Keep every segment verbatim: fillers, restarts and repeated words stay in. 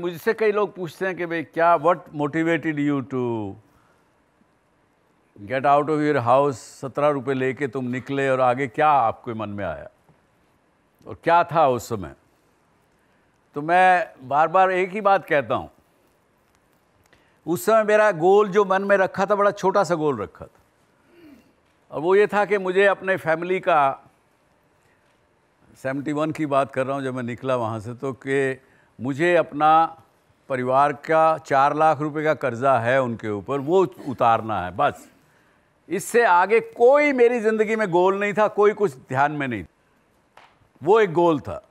मुझसे कई लोग पूछते हैं कि भाई क्या what motivated you to get out of your house, सत्रह रुपये लेके तुम निकले और आगे क्या आपके मन में आया और क्या था उस समय? तो मैं बार बार एक ही बात कहता हूँ, उस समय मेरा गोल जो मन में रखा था बड़ा छोटा सा गोल रखा था, और वो ये था कि मुझे अपने फैमिली का, इकहत्तर की बात कर रहा हूँ जब मैं निकला वहाँ से, तो कि मुझे अपना परिवार का चार लाख रुपए का कर्ज़ा है उनके ऊपर, वो उतारना है बस। इससे आगे कोई मेरी ज़िंदगी में गोल नहीं था, कोई कुछ ध्यान में नहीं था, वो एक गोल था।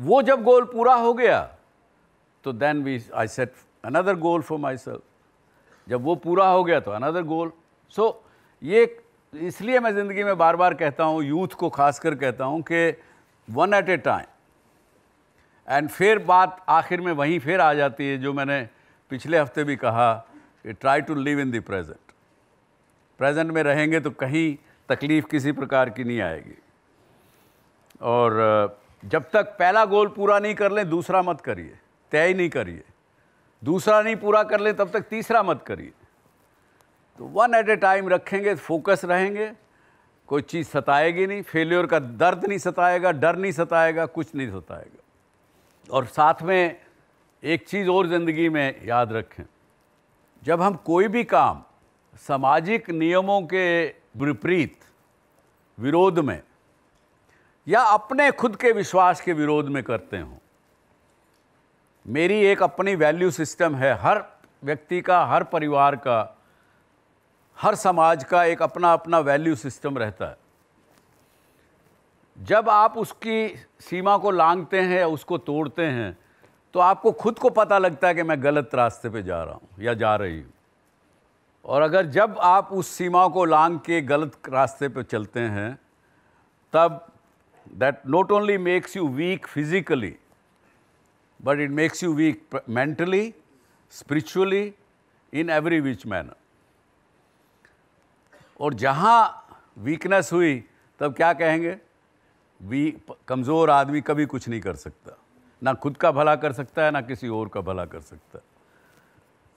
वो जब गोल पूरा हो गया तो then we I set another goal for myself, जब वो पूरा हो गया तो अनदर गोल। सो so, ये इसलिए मैं ज़िंदगी में बार बार कहता हूँ, यूथ को खासकर कहता हूँ कि one at a time, and फिर बात आखिर में वहीं फिर आ जाती है जो मैंने पिछले हफ्ते भी कहा कि try to live in the present. Present में रहेंगे तो कहीं तकलीफ़ किसी प्रकार की नहीं आएगी, और जब तक पहला गोल पूरा नहीं कर लें दूसरा मत करिए, तय ही नहीं करिए, दूसरा नहीं पूरा कर लें तब तक तीसरा मत करिए। तो वन एट ए टाइम रखेंगे, फोकस रहेंगे, कोई चीज़ सताएगी नहीं, फेलियर का दर्द नहीं सताएगा, डर नहीं सताएगा, कुछ नहीं सताएगा। और साथ में एक चीज़ और ज़िंदगी में याद रखें, जब हम कोई भी काम सामाजिक नियमों के विपरीत विरोध में या अपने खुद के विश्वास के विरोध में करते हों, मेरी एक अपनी वैल्यू सिस्टम है, हर व्यक्ति का, हर परिवार का, हर समाज का एक अपना अपना वैल्यू सिस्टम रहता है। जब आप उसकी सीमा को लांघते हैं, उसको तोड़ते हैं, तो आपको खुद को पता लगता है कि मैं गलत रास्ते पे जा रहा हूँ या जा रही हूँ। और अगर जब आप उस सीमा को लांघ के गलत रास्ते पे चलते हैं, तब that not only makes you weak physically but it makes you weak mentally, spiritually, in every which manner. और जहाँ weakness हुई तब क्या कहेंगे, वीक कमज़ोर आदमी कभी कुछ नहीं कर सकता, ना खुद का भला कर सकता है ना किसी और का भला कर सकता है।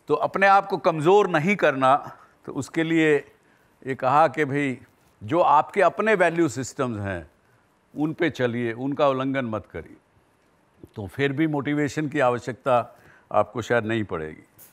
तो अपने आप को कमज़ोर नहीं करना, तो उसके लिए ये कहा कि भाई जो आपके अपने वैल्यू सिस्टम्स हैं उन पे चलिए, उनका उल्लंघन मत करिए, तो फिर भी मोटिवेशन की आवश्यकता आपको शायद नहीं पड़ेगी।